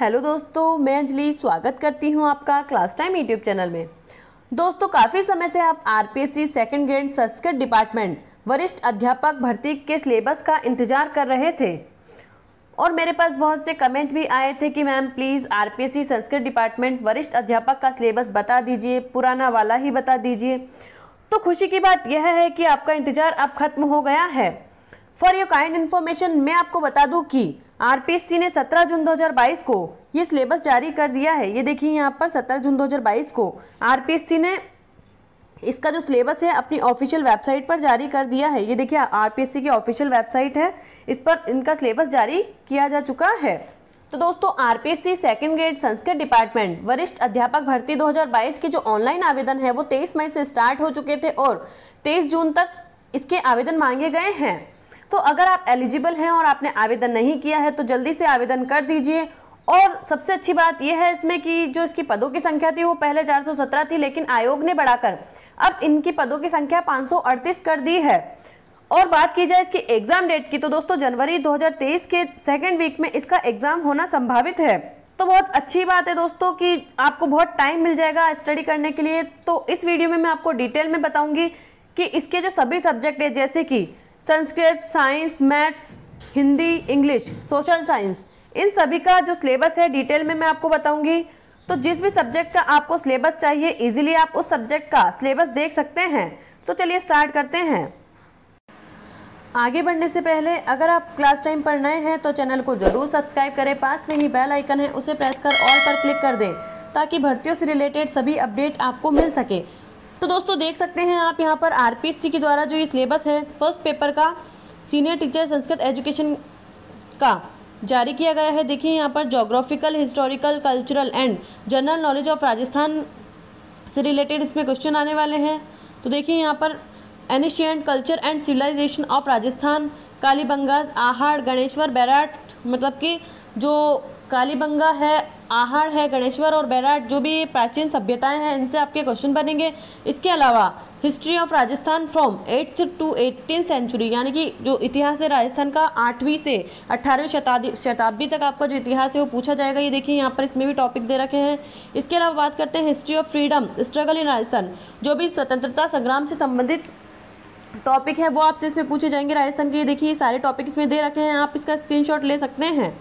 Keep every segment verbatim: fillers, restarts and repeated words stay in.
Hello दोस्तों, मैं अंजलि स्वागत करती हूं आपका क्लास टाइम यूट्यूब चैनल में। दोस्तों, काफ़ी समय से आप RPSC second grade Sanskrit department वरिष्ठ अध्यापक भर्ती के सिलेबस का इंतज़ार कर रहे थे और मेरे पास बहुत से कमेंट भी आए थे कि ma'am please RPSC Sanskrit department वरिष्ठ अध्यापक का सिलेबस बता दीजिए, पुराना वाला ही बता दीजिए। तो खुशी की बात यह है कि आपका इंतज़ार अब ख़त्म हो गया है। फॉर योर काइंड इन्फॉर्मेशन मैं आपको बता दूं कि आरपीएससी ने सत्रह जून दो हज़ार बाईस को ये सिलेबस जारी कर दिया है। ये देखिए यहाँ पर सत्रह जून दो हज़ार बाईस को आरपीएससी ने इसका जो सिलेबस है अपनी ऑफिशियल वेबसाइट पर जारी कर दिया है। ये देखिए आरपीएससी की ऑफिशियल वेबसाइट है, इस पर इनका सिलेबस जारी किया जा चुका है। तो दोस्तों, RPSC second grade Sanskrit department वरिष्ठ अध्यापक भर्ती दो हज़ार बाईस के जो ऑनलाइन आवेदन है वो तेईस मई से स्टार्ट हो चुके थे और तेईस जून तक इसके आवेदन मांगे गए हैं। तो अगर आप एलिजिबल हैं और आपने आवेदन नहीं किया है तो जल्दी से आवेदन कर दीजिए। और सबसे अच्छी बात यह है इसमें कि जो इसकी पदों की संख्या थी वो पहले चार सौ सत्रह थी, लेकिन आयोग ने बढ़ाकर अब इनकी पदों की संख्या पाँच सौ अड़तीस कर दी है। और बात की जाए इसकी एग्ज़ाम डेट की तो दोस्तों जनवरी दो हज़ार तेईस के सेकेंड वीक में इसका एग्ज़ाम होना संभावित है। तो बहुत अच्छी बात है दोस्तों कि आपको बहुत टाइम मिल जाएगा स्टडी करने के लिए। तो इस वीडियो में मैं आपको डिटेल में बताऊँगी कि इसके जो सभी सब्जेक्ट है जैसे कि Sanskrit, science, maths, Hindi, English, social science, इन सभी का जो सिलेबस है डिटेल में मैं आपको बताऊंगी। तो जिस भी सब्जेक्ट का आपको सिलेबस चाहिए इजीली आप उस सब्जेक्ट का सिलेबस देख सकते हैं। तो चलिए स्टार्ट करते हैं। आगे बढ़ने से पहले अगर आप क्लास टाइम पर नए हैं तो चैनल को ज़रूर सब्सक्राइब करें, पास में ही बेल आइकन है उसे प्रेस कर ऑल पर क्लिक कर दें ताकि भर्तियों से रिलेटेड सभी अपडेट आपको मिल सके। तो दोस्तों देख सकते हैं आप यहाँ पर आरपीएससी के द्वारा जो ये सिलेबस है फर्स्ट पेपर का सीनियर टीचर संस्कृत एजुकेशन का जारी किया गया है। देखिए यहाँ पर geographical, historical, cultural and general knowledge of Rajasthan से रिलेटेड इसमें क्वेश्चन आने वाले हैं। तो देखिए यहाँ पर ancient culture and civilisation of Rajasthan, Kalibangan, Ahar, Ganeshwar, Bairat, मतलब कि जो कालीबंगा है, आहाड़ है, गणेश्वर और बैराट जो भी प्राचीन सभ्यताएं हैं इनसे आपके क्वेश्चन बनेंगे। इसके अलावा history of Rajasthan from eighth to eighteen century, यानी कि जो इतिहास है राजस्थान का आठवीं से अट्ठारहवीं शताब्दी शताब्दी तक आपका जो इतिहास है वो पूछा जाएगा। ये देखिए यहाँ पर इसमें भी टॉपिक दे रखे हैं। इसके अलावा बात करते हैं history of freedom struggle in Rajasthan, जो भी स्वतंत्रता संग्राम से संबंधित टॉपिक है वो आपसे इसमें पूछे जाएंगे राजस्थान के। ये देखिए ये सारे टॉपिक इसमें दे रखे हैं, आप इसका स्क्रीनशॉट ले सकते हैं।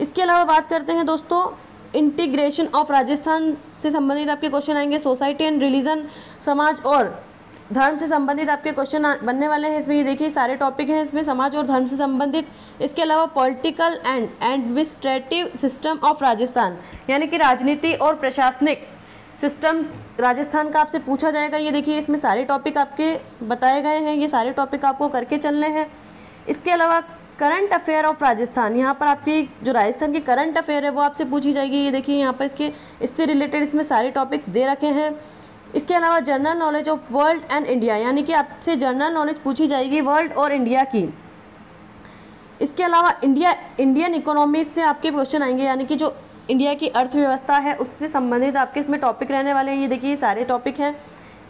इसके अलावा बात करते हैं दोस्तों इंटीग्रेशन ऑफ राजस्थान से संबंधित आपके क्वेश्चन आएंगे। सोसाइटी एंड रिलीजन, समाज और धर्म से संबंधित आपके क्वेश्चन बनने वाले हैं। इसमें ये देखिए सारे टॉपिक हैं इसमें समाज और धर्म से संबंधित। इसके अलावा political and administrative system of Rajasthan, यानी कि राजनीति और प्रशासनिक सिस्टम राजस्थान का आपसे पूछा जाएगा। ये देखिए इसमें सारे टॉपिक आपके बताए गए हैं, ये सारे टॉपिक आपको करके चलने हैं। इसके अलावा करंट अफेयर ऑफ राजस्थान, यहाँ पर आपकी जो राजस्थान की करंट अफेयर है वो आपसे पूछी जाएगी। ये देखिए यहाँ पर इसके इससे रिलेटेड इसमें सारे टॉपिक्स दे रखे हैं। इसके अलावा general knowledge of world and India, यानी कि आपसे जनरल नॉलेज पूछी जाएगी वर्ल्ड और इंडिया की। इसके अलावा इंडिया इंडियन इकोनॉमी से आपके क्वेश्चन आएंगे, यानी कि जो इंडिया की अर्थव्यवस्था है उससे संबंधित आपके इसमें टॉपिक रहने वाले हैं। ये देखिए सारे टॉपिक हैं।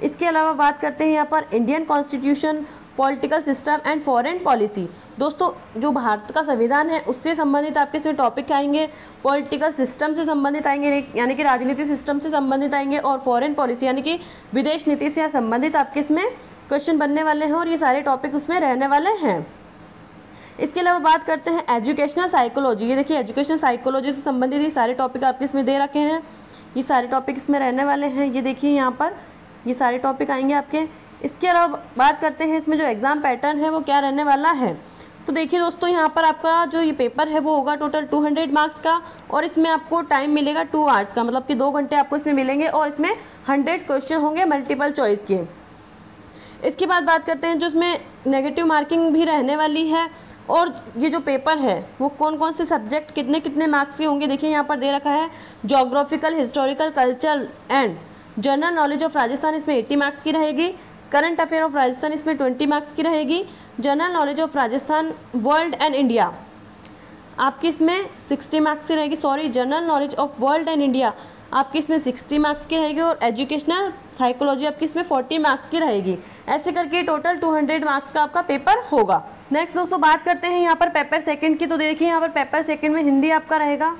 इसके अलावा बात करते हैं यहाँ पर Indian constitution, political system and foreign policy. दोस्तों जो भारत का संविधान है उससे संबंधित आपके इसमें टॉपिक आएंगे, पॉलिटिकल सिस्टम से संबंधित आएंगे यानी कि राजनीति सिस्टम से संबंधित आएंगे, और फॉरेन पॉलिसी यानी कि विदेश नीति से संबंधित आपके इसमें क्वेश्चन बनने वाले हैं और ये सारे टॉपिक उसमें रहने वाले हैं। इसके अलावा बात करते हैं एजुकेशनल साइकोलॉजी। ये देखिए एजुकेशनल साइकोलॉजी से संबंधित ये सारे टॉपिक आपके इसमें दे रखे हैं, ये सारे टॉपिक इसमें रहने वाले हैं। ये देखिए यहाँ पर ये सारे टॉपिक आएंगे आपके। इसके अलावा बात करते हैं इसमें जो एग्ज़ाम पैटर्न है वो क्या रहने वाला है। तो देखिए दोस्तों यहाँ पर आपका जो ये पेपर है वो होगा टोटल दो सौ मार्क्स का और इसमें आपको टाइम मिलेगा टू आवर्स का, मतलब कि दो घंटे आपको इसमें मिलेंगे और इसमें सौ क्वेश्चन होंगे मल्टीपल चॉइस के। इसके बाद बात करते हैं जो इसमें नेगेटिव मार्किंग भी रहने वाली है और ये जो पेपर है वो कौन कौन से सब्जेक्ट कितने कितने मार्क्स के होंगे। देखिए यहाँ पर दे रखा है geographical, historical, cultural and general knowledge of Rajasthan, इसमें अस्सी मार्क्स की रहेगी। करंट अफेयर ऑफ राजस्थान इसमें बीस मार्क्स की रहेगी। General knowledge of Rajasthan world and India आपकी इसमें साठ मार्क्स की रहेगी। Sorry, general knowledge of world and India आपकी इसमें साठ मार्क्स की रहेगी और एजुकेशनल साइकोलॉजी आपकी इसमें चालीस मार्क्स की रहेगी। ऐसे करके टोटल दो सौ मार्क्स का आपका पेपर होगा। नेक्स्ट दोस्तों बात करते हैं यहाँ पर पेपर सेकेंड की। तो देखिए यहाँ पर पेपर सेकेंड में हिंदी आपका रहेगा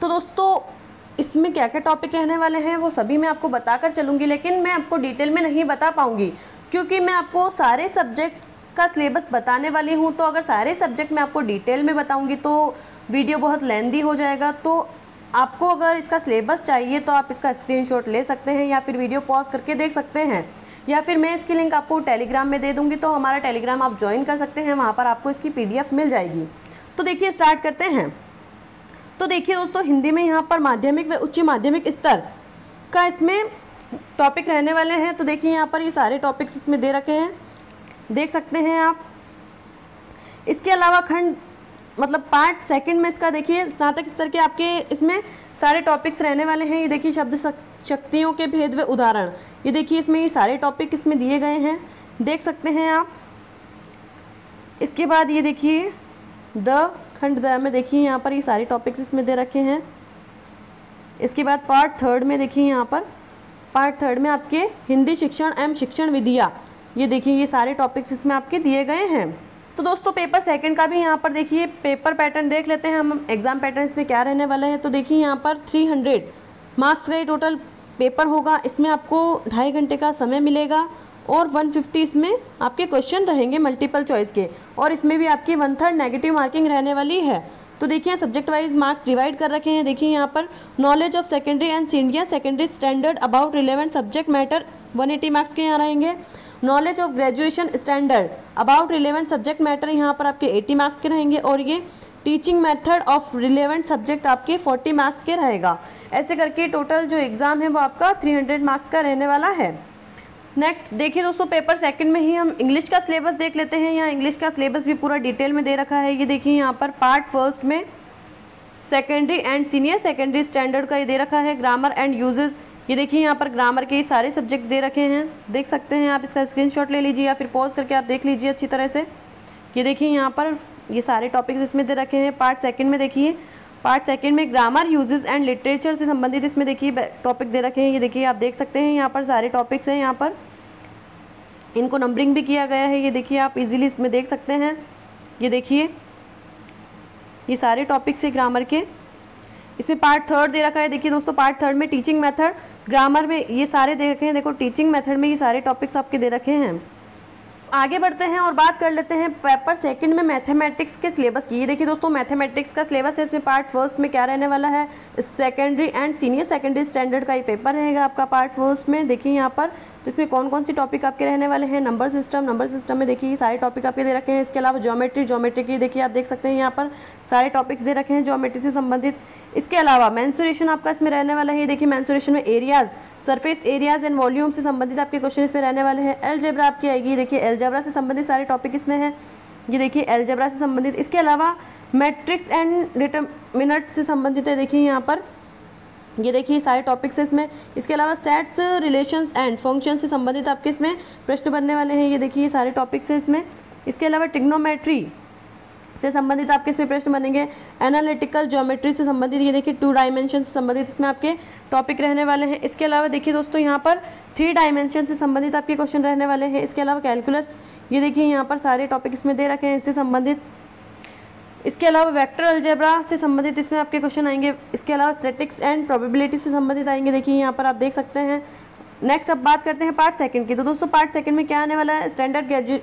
तो दोस्तों इसमें क्या क्या टॉपिक रहने वाले हैं वो सभी मैं आपको बताकर चलूँगी, लेकिन मैं आपको डिटेल में नहीं बता पाऊँगी क्योंकि मैं आपको सारे सब्जेक्ट का सिलेबस बताने वाली हूँ। तो अगर सारे सब्जेक्ट मैं आपको डिटेल में बताऊँगी तो वीडियो बहुत लेंदी हो जाएगा। तो आपको अगर इसका सिलेबस चाहिए तो आप इसका स्क्रीनशॉट ले सकते हैं या फिर वीडियो पॉज करके देख सकते हैं, या फिर मैं इसकी लिंक आपको टेलीग्राम में दे दूँगी, तो हमारा टेलीग्राम आप ज्वाइन कर सकते हैं, वहाँ पर आपको इसकी पीडीएफ मिल जाएगी। तो देखिए स्टार्ट करते हैं। तो देखिए दोस्तों हिंदी में यहाँ पर माध्यमिक व उच्च माध्यमिक स्तर का इसमें टॉपिक रहने वाले हैं। तो देखिए यहाँ पर ये सारे टॉपिक्स इसमें दे रखे हैं, देख सकते हैं आप। इसके अलावा खंड मतलब पार्ट सेकंड में इसका देखिए स्नातक स्तर के आपके इसमें सारे टॉपिक्स रहने वाले हैं। ये देखिए शब्द शक्तियों के भेद व उदाहरण, ये देखिए इसमें ये सारे टॉपिक इसमें दिए गए हैं, देख सकते हैं आप। इसके बाद ये देखिए द खंड द में देखिए यहाँ पर ये सारे टॉपिक्स इसमें दे रखे हैं। इसके बाद पार्ट थर्ड में देखिए यहाँ पर पार्ट थर्ड में आपके हिंदी शिक्षण एवं शिक्षण विधियाँ, ये देखिए ये सारे टॉपिक्स इसमें आपके दिए गए हैं। तो दोस्तों पेपर सेकंड का भी यहाँ पर देखिए पेपर पैटर्न देख लेते हैं हम, एग्ज़ाम पैटर्न में क्या रहने वाला है। तो देखिए यहाँ पर तीन सौ मार्क्स का ये टोटल पेपर होगा, इसमें आपको ढाई घंटे का समय मिलेगा और एक सौ पचास इसमें आपके क्वेश्चन रहेंगे मल्टीपल चॉइस के, और इसमें भी आपकी वन थर्ड नेगेटिव मार्किंग रहने वाली है। तो देखिए सब्जेक्ट वाइज मार्क्स डिवाइड कर रखे हैं। देखिए यहाँ पर knowledge of secondary and senior secondary standard about relevant subject matter एक सौ अस्सी मार्क्स के यहाँ रहेंगे। Knowledge of graduation standard about relevant subject matter यहाँ पर आपके अस्सी मार्क्स के रहेंगे, और ये teaching method of relevant subject आपके चालीस मार्क्स के रहेगा। ऐसे करके टोटल जो एग्ज़ाम है वो आपका तीन सौ मार्क्स का रहने वाला है। नेक्स्ट देखिए दोस्तों पेपर सेकंड में ही हम इंग्लिश का सिलेबस देख लेते हैं। यहाँ इंग्लिश का सिलेबस भी पूरा डिटेल में दे रखा है। ये देखिए यहाँ पर पार्ट फर्स्ट में secondary and senior secondary standard का ये दे रखा है, ग्रामर एंड यूजेस, ये देखिए यहाँ पर ग्रामर के सारे सब्जेक्ट दे रखे हैं, देख सकते हैं आप। इसका स्क्रीनशॉट ले लीजिए या फिर पॉज करके आप देख लीजिए अच्छी तरह से। ये देखिए यहाँ पर ये सारे टॉपिक्स इसमें दे रखे हैं। पार्ट सेकंड में देखिए पार्ट सेकंड में ग्रामर यूजेस एंड लिटरेचर से संबंधित इसमें देखिए टॉपिक दे रखे हैं। ये देखिए आप देख सकते हैं यहाँ पर सारे टॉपिक्स हैं, यहाँ पर इनको नंबरिंग भी किया गया है। ये देखिए आप इजीली इसमें देख सकते हैं। ये देखिए ये सारे टॉपिक्स है ग्रामर के। इसमें पार्ट थर्ड दे रखा है। देखिए दोस्तों पार्ट थर्ड में टीचिंग मेथड ग्रामर में ये सारे दे रखे हैं। देखो टीचिंग मेथड में ये सारे टॉपिक्स आपके दे रखे हैं। आगे बढ़ते हैं और बात कर लेते हैं पेपर सेकंड में मैथमेटिक्स के सिलेबस की। ये देखिए दोस्तों मैथमेटिक्स का सिलेबस है, इसमें पार्ट फर्स्ट में क्या रहने वाला है, secondary and senior secondary standard का ये पेपर रहेगा आपका पार्ट फर्स्ट में। देखिए यहाँ पर तो इसमें कौन कौन से टॉपिक आपके रहने वाले हैं, नंबर सिस्टम नंबर सिस्टम में देखिए ये सारे टॉपिक आपके दे रखे हैं। इसके अलावा ज्योमेट्री ज्योमेट्री की देखिए आप देख सकते हैं यहाँ पर सारे टॉपिक्स दे रखे हैं ज्योमेट्री से संबंधित। इसके अलावा मेंसुरेशन आपका इसमें रहने वाला है। ये देखिए मेंसुरेशन में areas surface areas and volume से संबंधित आपके क्वेश्चन इसमें रहने वाले हैं। अलजेब्रा आपकी आएगी, देखिए अलजेब्रा से संबंधित सारे टॉपिक इसमें है। ये देखिए अलजेब्रा से संबंधित। इसके अलावा मैट्रिक्स एंड डिटरमिनेंट से संबंधित है। देखिए यहाँ पर ये देखिए सारे टॉपिक्स हैं इसमें। इसके अलावा सेट्स रिलेशंस एंड फंक्शन से संबंधित आपके इसमें प्रश्न बनने वाले हैं। ये देखिए सारे टॉपिक्स हैं इसमें। इसके अलावा ट्रिग्नोमेट्री से संबंधित आपके इसमें प्रश्न बनेंगे। एनालिटिकल ज्योमेट्री से संबंधित ये देखिए टू डायमेंशन से संबंधित इसमें आपके टॉपिक रहने वाले हैं। इसके अलावा देखिए दोस्तों यहाँ पर थ्री डायमेंशन से संबंधित आपके क्वेश्चन रहने वाले हैं। इसके अलावा कैलकुलस ये देखिए यहाँ पर सारे टॉपिक इसमें दे रखे हैं इससे संबंधित। इसके अलावा वेक्टर अलजेब्रा से संबंधित इसमें आपके क्वेश्चन आएंगे। इसके अलावा स्टैटिक्स एंड प्रोबेबिलिटी से संबंधित आएंगे, देखिए यहाँ पर आप देख सकते हैं। नेक्स्ट अब बात करते हैं पार्ट सेकंड की। तो दोस्तों पार्ट सेकंड में क्या आने वाला है, स्टैंडर्ड ग्रेजुए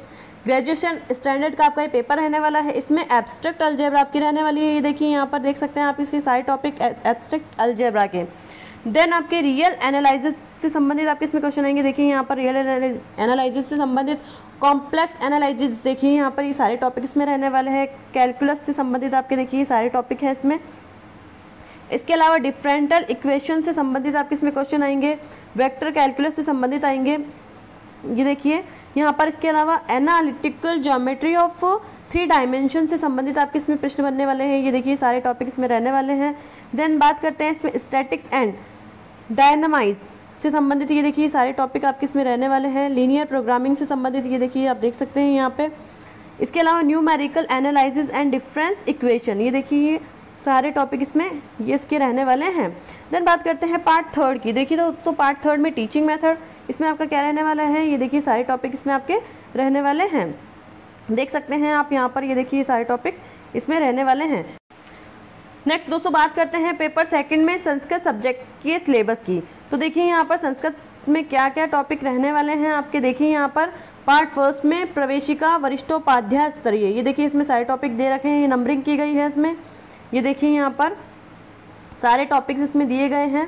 ग्रेजुएशन स्टैंडर्ड का आपका ये पेपर रहने वाला है। इसमें एब्स्ट्रैक्ट अलजेब्रा आपकी रहने वाली है। ये देखिए यहाँ पर देख सकते हैं आप इसके सारे टॉपिक एब्स्ट्रैक्ट अलजेब्रा के। देन आपके रियल एनालिसिस से संबंधित आपके इसमें क्वेश्चन आएंगे। देखिए यहाँ पर रियल एनालिसिस से संबंधित कॉम्प्लेक्स एनालिसिस, देखिए यहाँ पर ये सारे टॉपिक इसमें रहने वाले हैं। कैलकुलस से संबंधित आपके देखिए ये सारे टॉपिक हैं इसमें। इसके अलावा डिफरेंटल इक्वेशन से संबंधित आपके इसमें क्वेश्चन आएंगे। वेक्टर कैलकुलस से संबंधित आएंगे, ये देखिए यहाँ पर। इसके अलावा analytical geometry of three dimension से संबंधित आपके इसमें प्रश्न बनने वाले हैं। ये देखिए सारे टॉपिक इसमें रहने वाले हैं। देन बात करते हैं इसमें स्टैटिक्स एंड डायनामाइज से संबंधित, ये देखिए सारे टॉपिक आपके इसमें रहने वाले हैं। लीनियर प्रोग्रामिंग से संबंधित ये देखिए आप देख सकते हैं यहाँ पे। इसके अलावा numerical analysis and difference equation, ये देखिए सारे टॉपिक इसमें ये इसके रहने वाले हैं। देन बात करते हैं पार्ट थर्ड की। देखिए दोस्तों पार्ट थर्ड में टीचिंग मेथड इसमें आपका क्या रहने वाला है, ये देखिए सारे टॉपिक इसमें आपके रहने वाले हैं, देख सकते हैं आप यहाँ पर। ये देखिए सारे टॉपिक इसमें रहने वाले हैं। नेक्स्ट दोस्तों बात करते हैं पेपर सेकंड में संस्कृत सब्जेक्ट के सिलेबस की। तो देखिए यहाँ पर संस्कृत में क्या क्या टॉपिक रहने वाले हैं आपके। देखिए यहाँ पर पार्ट फर्स्ट में प्रवेशिका वरिष्ठोपाध्याय स्तरीय, ये देखिए इसमें सारे टॉपिक दे रखे हैं, ये नंबरिंग की गई है इसमें, ये देखिए यहाँ पर सारे टॉपिक्स इसमें दिए गए हैं।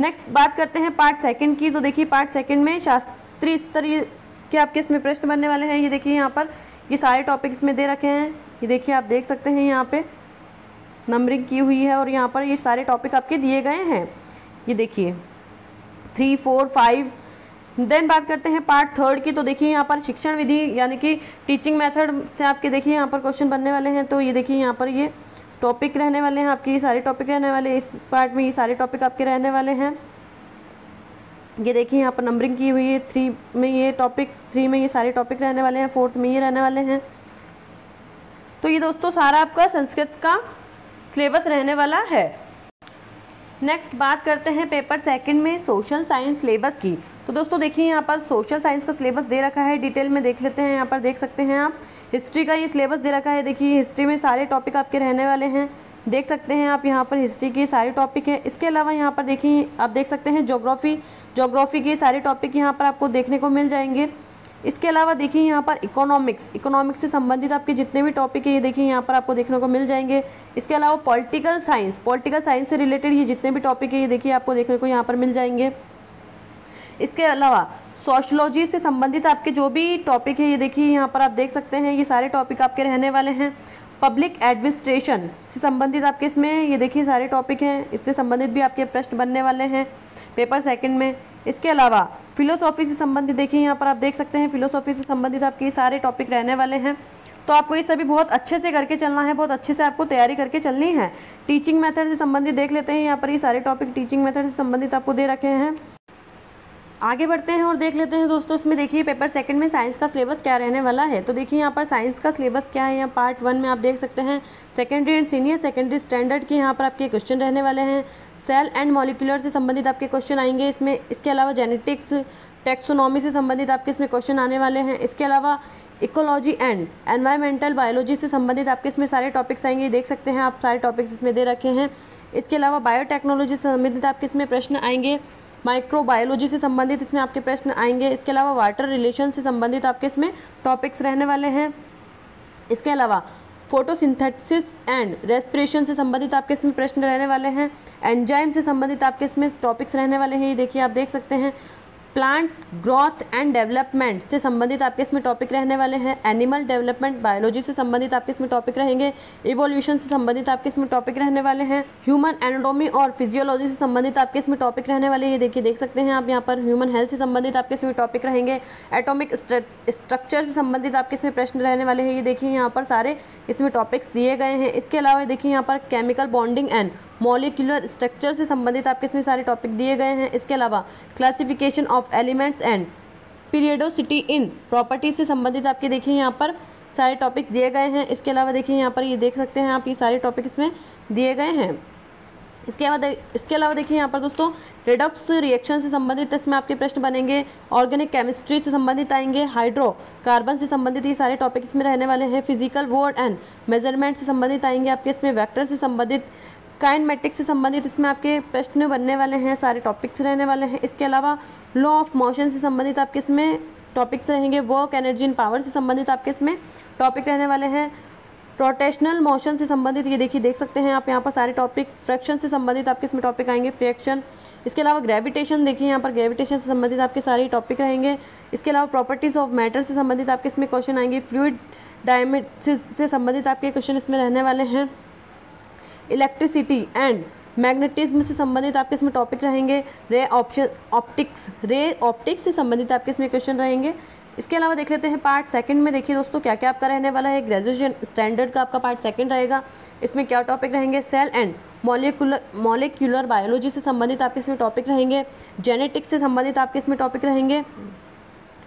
नेक्स्ट बात करते हैं पार्ट सेकंड की। तो देखिए पार्ट सेकंड में शास्त्रीय स्तरीय के आपके इसमें प्रश्न बनने वाले हैं। ये देखिए यहाँ पर ये सारे टॉपिक इसमें दे रखे हैं, ये देखिए आप देख सकते हैं यहाँ पे नंबरिंग की हुई है और यहाँ पर ये सारे टॉपिक आपके दिए गए हैं, ये देखिए थ्री फोर फाइव। देन बात करते हैं पार्ट थर्ड की। तो देखिए यहाँ पर शिक्षण विधि यानी कि टीचिंग मेथड से आपके देखिए यहाँ पर क्वेश्चन बनने वाले हैं। तो ये देखिए यहाँ पर ये टॉपिक रहने वाले हैं आपके, ये सारे टॉपिक रहने वाले, इस पार्ट में ये सारे टॉपिक आपके रहने वाले हैं। ये देखिए यहाँ पर नंबरिंग की हुई है, थ्री में ये टॉपिक, थ्री में ये सारे टॉपिक रहने वाले हैं, फोर्थ में ये रहने वाले हैं। तो ये दोस्तों सारा आपका संस्कृत का सिलेबस रहने वाला है। नेक्स्ट बात करते हैं पेपर सेकंड में सोशल साइंस सिलेबस की। तो दोस्तों देखिए यहाँ पर सोशल साइंस का सिलेबस दे रखा है, डिटेल में देख लेते हैं। यहाँ पर देख सकते हैं आप हिस्ट्री का ये सिलेबस दे रखा है, देखिए हिस्ट्री में सारे टॉपिक आपके रहने वाले हैं, देख सकते हैं आप यहाँ पर हिस्ट्री के सारे टॉपिक हैं। इसके अलावा यहाँ पर देखिए आप देख सकते हैं ज्योग्राफी, ज्योग्राफी के सारे टॉपिक यहाँ पर आपको देखने को मिल जाएंगे। इसके अलावा देखिए यहाँ पर इकोनॉमिक्स, इकोनॉमिक्स से संबंधित आपके जितने भी टॉपिक है ये देखिए यहाँ पर आपको देखने को मिल जाएंगे। इसके अलावा पॉलिटिकल साइंस, पॉलिटिकल साइंस से रिलेटेड ये जितने भी टॉपिक है ये देखिए आपको देखने को यहाँ पर मिल जाएंगे। इसके अलावा सोशलॉजी से संबंधित आपके जो भी टॉपिक है ये देखिए यहाँ पर आप देख सकते हैं, ये सारे टॉपिक आपके रहने वाले हैं। पब्लिक एडमिनिस्ट्रेशन से संबंधित आपके इसमें ये देखिए सारे टॉपिक हैं, इससे संबंधित भी आपके प्रश्न बनने वाले हैं पेपर सेकंड में। इसके अलावा फिलोसॉफी से संबंधित देखिए यहाँ पर आप देख सकते हैं, फिलोसॉफी से संबंधित आपके ये सारे टॉपिक रहने वाले हैं। तो आपको ये सभी बहुत अच्छे से करके चलना है, बहुत अच्छे से आपको तैयारी करके चलनी है। टीचिंग मेथड से संबंधित देख लेते हैं, यहाँ पर ये सारे टॉपिक टीचिंग मेथड से संबंधित आपको दे रखे हैं। आगे बढ़ते हैं और देख लेते हैं दोस्तों इसमें देखिए पेपर सेकंड में साइंस का सिलेबस क्या रहने वाला है। तो देखिए यहाँ पर साइंस का सिलेबस क्या है, यहाँ पार्ट वन में आप देख सकते हैं secondary and senior secondary standard के यहाँ पर आपके क्वेश्चन रहने वाले हैं। सेल एंड मॉलिक्यूलर से संबंधित आपके क्वेश्चन आएंगे इसमें। इसके अलावा जेनेटिक्स, टैक्सोनॉमी से संबंधित आपके इसमें क्वेश्चन आने वाले हैं। इसके अलावा इकोलॉजी एंड एनवायरमेंटल बायोलॉजी से संबंधित आपके इसमें सारे टॉपिक्स आएंगे, देख सकते हैं आप सारे टॉपिक्स इसमें दे रखे हैं। इसके अलावा बायोटेक्नोलॉजी से संबंधित आपके इसमें प्रश्न आएंगे, माइक्रोबायोलॉजी से संबंधित इसमें आपके प्रश्न आएंगे। इसके अलावा वाटर रिलेशन से संबंधित आपके इसमें टॉपिक्स रहने वाले हैं। इसके अलावा फोटोसिंथेसिस एंड रेस्पिरेशन से संबंधित आपके इसमें प्रश्न रहने वाले हैं। एंजाइम से संबंधित आपके इसमें टॉपिक्स रहने वाले हैं, ये देखिए आप देख सकते हैं। प्लांट ग्रोथ एंड डेवलपमेंट से संबंधित आपके इसमें टॉपिक रहने वाले हैं। एनिमल डेवलपमेंट बायोलॉजी से संबंधित आपके इसमें टॉपिक रहेंगे। इवोल्यूशन से संबंधित आपके इसमें टॉपिक रहने वाले हैं। ह्यूमन एनाटॉमी और फिजियोलॉजी से संबंधित आपके इसमें टॉपिक रहने वाले हैं, ये देखिए देख सकते हैं आप यहाँ पर। ह्यूमन हेल्थ से संबंधित आपके इसमें टॉपिक रहेंगे। एटॉमिक स्ट्रक्चर से संबंधित आपके इसमें प्रश्न रहने वाले हैं, ये देखिए यहाँ पर सारे इसमें टॉपिक्स दिए गए हैं। इसके अलावा देखिए यहाँ पर chemical bonding and molecular structure से संबंधित आपके इसमें सारे टॉपिक दिए गए हैं। इसके अलावा classification of elements and periodicity in properties से संबंधित आपके देखिए यहाँ पर सारे टॉपिक दिए गए हैं। इसके अलावा देखिए यहाँ पर ये देख सकते हैं आप, ये सारे टॉपिक इसमें दिए गए हैं। इसके अलावा इसके अलावा देखिए यहाँ पर दोस्तों रेडॉक्स रिएक्शन से संबंधित इसमें आपके प्रश्न बनेंगे। ऑर्गेनिक केमिस्ट्री से संबंधित आएंगे। हाइड्रोकार्बन से संबंधित ये सारे टॉपिक इसमें रहने वाले हैं। फिजिकल वर्ड एंड मेजरमेंट से संबंधित आएंगे आपके इसमें। वेक्टर से संबंधित, काइनेमेटिक्स से संबंधित इसमें आपके प्रश्न बनने वाले हैं, सारे टॉपिक्स रहने वाले हैं। इसके अलावा लॉ ऑफ मोशन से संबंधित आपके इसमें टॉपिक्स रहेंगे। वर्क एनर्जी एंड पावर से संबंधित आपके इसमें टॉपिक रहने वाले हैं। रोटेशनल मोशन से संबंधित ये देखिए देख सकते हैं आप यहाँ पर सारे टॉपिक। फ्रैक्शन से संबंधित आपके इसमें टॉपिक आएंगे, फ्रैक्शन। इसके अलावा ग्रेविटेशन, देखिए यहाँ पर ग्रेविटेशन से संबंधित आपके सारे टॉपिक रहेंगे। इसके अलावा प्रॉपर्टीज़ ऑफ मैटर से संबंधित आपके इसमें क्वेश्चन आएंगे। फ्लूइड डायमेट्रिक्स से संबंधित आपके क्वेश्चन इसमें रहने वाले हैं। इलेक्ट्रिसिटी एंड मैग्नेटिज्म से संबंधित आपके इसमें टॉपिक रहेंगे। रे ऑप्शन ऑप्टिक्स रे ऑप्टिक्स से संबंधित आपके इसमें क्वेश्चन रहेंगे। इसके अलावा देख लेते हैं पार्ट सेकंड में देखिए दोस्तों क्या क्या आपका रहने वाला है। ग्रेजुएशन स्टैंडर्ड का आपका पार्ट सेकंड रहेगा, इसमें क्या टॉपिक रहेंगे। Cell and molecular molecular biology से संबंधित आपके इसमें टॉपिक रहेंगे। जेनेटिक्स से संबंधित आपके इसमें टॉपिक रहेंगे।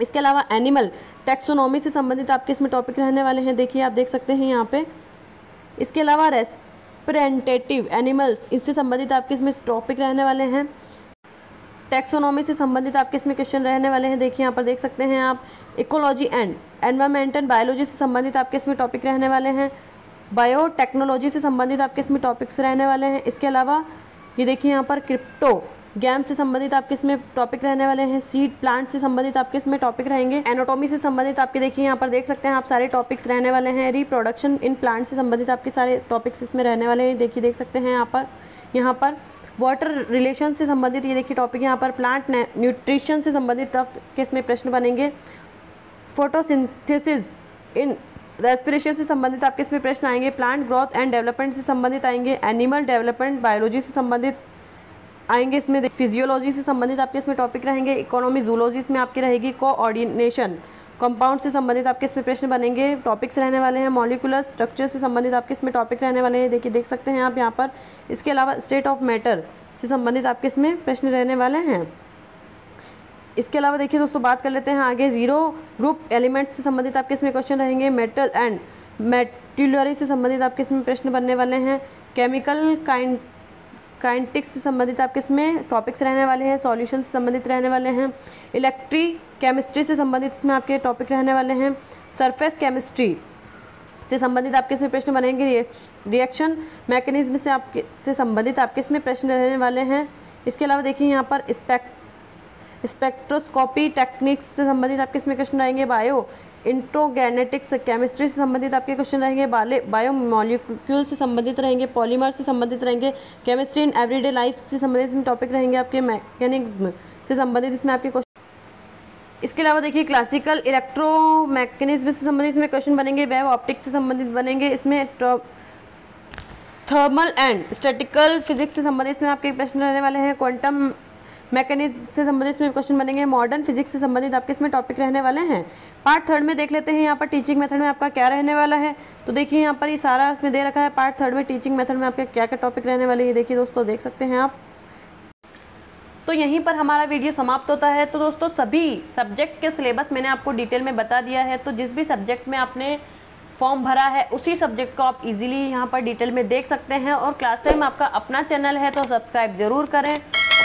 इसके अलावा एनिमल टैक्सोनॉमी से संबंधित आपके इसमें टॉपिक रहने वाले हैं, देखिए आप देख सकते हैं यहाँ पे। इसके अलावा रेस्ट रिप्रेजेंटेटिव एनिमल्स, इससे संबंधित आपके इसमें टॉपिक रहने वाले हैं। टैक्सोनॉमी से संबंधित आपके इसमें क्वेश्चन रहने वाले हैं, देखिए यहाँ पर देख सकते हैं आप। इकोलॉजी एंड एनवायरमेंटल बायोलॉजी से संबंधित आपके इसमें टॉपिक रहने वाले हैं। बायोटेक्नोलॉजी से संबंधित आपके इसमें टॉपिक्स रहने वाले हैं। इसके अलावा ये देखिए यहाँ पर क्रिप्टो गेम से संबंधित आपके इसमें टॉपिक रहने वाले हैं। सीड प्लांट से संबंधित आपके इसमें टॉपिक रहेंगे। एनाटॉमी से संबंधित आपके देखिए यहाँ पर देख सकते हैं आप सारे टॉपिक्स रहने वाले हैं। रिप्रोडक्शन इन प्लांट से संबंधित आपके सारे टॉपिक्स इसमें रहने वाले हैं। देखिए देख सकते हैं यहाँ पर यहाँ पर वाटर रिलेशन से संबंधित ये देखिए टॉपिक यहाँ पर। प्लांट न्यूट्रिशन से संबंधित आपके इसमें प्रश्न बनेंगे। फोटोसिंथेसिस इन रेस्पिरेशन से संबंधित आपके इसमें प्रश्न आएंगे। प्लांट ग्रोथ एंड डेवलपमेंट से संबंधित आएंगे। एनिमल डेवलपमेंट बायोलॉजी से संबंधित आएंगे। इसमें फिजियोलॉजी से संबंधित आपके इसमें टॉपिक रहेंगे। इकोनॉमी जूलॉजी इसमें आपकी रहेगी। कोऑर्डिनेशन कंपाउंड से संबंधित आपके इसमें प्रश्न बनेंगे, टॉपिक्स रहने वाले हैं। मॉलिकुलर स्ट्रक्चर से संबंधित आपके इसमें टॉपिक रहने वाले हैं, देखिए देख सकते हैं आप यहाँ पर। इसके अलावा स्टेट ऑफ मैटर से संबंधित आपके इसमें प्रश्न रहने वाले हैं। इसके अलावा देखिए दोस्तों बात कर लेते हैं आगे, जीरो ग्रुप एलिमेंट्स से संबंधित आपके इसमें क्वेश्चन रहेंगे। मेटल एंड मेटलरी से संबंधित आपके इसमें प्रश्न बनने वाले हैं। केमिकल काइंड काइनेटिक्स से संबंधित आपके इसमें टॉपिक्स रहने वाले हैं। सॉल्यूशन से संबंधित रहने वाले हैं। इलेक्ट्री केमिस्ट्री से संबंधित इसमें आपके टॉपिक रहने वाले हैं। सरफेस केमिस्ट्री से संबंधित आपके इसमें प्रश्न बनेंगे। रिएक्शन मैकेनिज्म से आपके से संबंधित आपके इसमें प्रश्न रहने वाले हैं। इसके अलावा देखिए यहाँ पर स्पेक्ट स्पेक्ट्रोस्कोपी टेक्निक्स से संबंधित आपके इसमें क्वेश्चन रहेंगे। बायो इंट्रोगेनेटिक्स केमिस्ट्री से संबंधित आपके क्वेश्चन रहेंगे। बाले बायो मॉलिक्यूल से संबंधित रहेंगे। पॉलीमर से संबंधित रहेंगे। केमिस्ट्री इन एवरीडे लाइफ से संबंधित इसमें टॉपिक रहेंगे आपके। मैकेनिज्म से संबंधित इसमें आपके क्वेश्चन। इसके अलावा देखिए क्लासिकल इलेक्ट्रो मैकेनिज्म से संबंधित इसमें क्वेश्चन बनेंगे। वेव ऑप्टिक्स से संबंधित बनेंगे। इसमें थर्मल एंड स्टैटिकल फिजिक्स से संबंधित इसमें आपके प्रश्न रहने वाले हैं। क्वांटम मैकेनिज्म से संबंधित इसमें क्वेश्चन बनेंगे। मॉडर्न फिजिक्स से संबंधित आपके इसमें टॉपिक रहने वाले हैं। पार्ट थर्ड में देख लेते हैं यहाँ पर टीचिंग मेथड में आपका क्या रहने वाला है। तो देखिए यहाँ पर ये सारा इसमें दे रखा है। पार्ट थर्ड में टीचिंग मेथड में आपके क्या क्या टॉपिक रहने वाले हैं देखिए दोस्तों देख सकते हैं आप। तो यहीं पर हमारा वीडियो समाप्त होता है। तो दोस्तों सभी सब्जेक्ट के सिलेबस मैंने आपको डिटेल में बता दिया है। तो जिस भी सब्जेक्ट में आपने फॉर्म भरा है उसी सब्जेक्ट को आप इजीली यहाँ पर डिटेल में देख सकते हैं। और क्लास टाइम आपका अपना चैनल है तो सब्सक्राइब जरूर करें।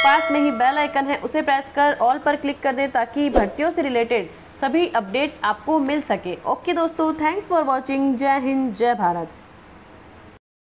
पास में ही बेल आइकन है उसे प्रेस कर ऑल पर क्लिक कर दें ताकि भर्तियों से रिलेटेड सभी अपडेट्स आपको मिल सके। ओके दोस्तों, थैंक्स फॉर वॉचिंग। जय हिंद, जय भारत।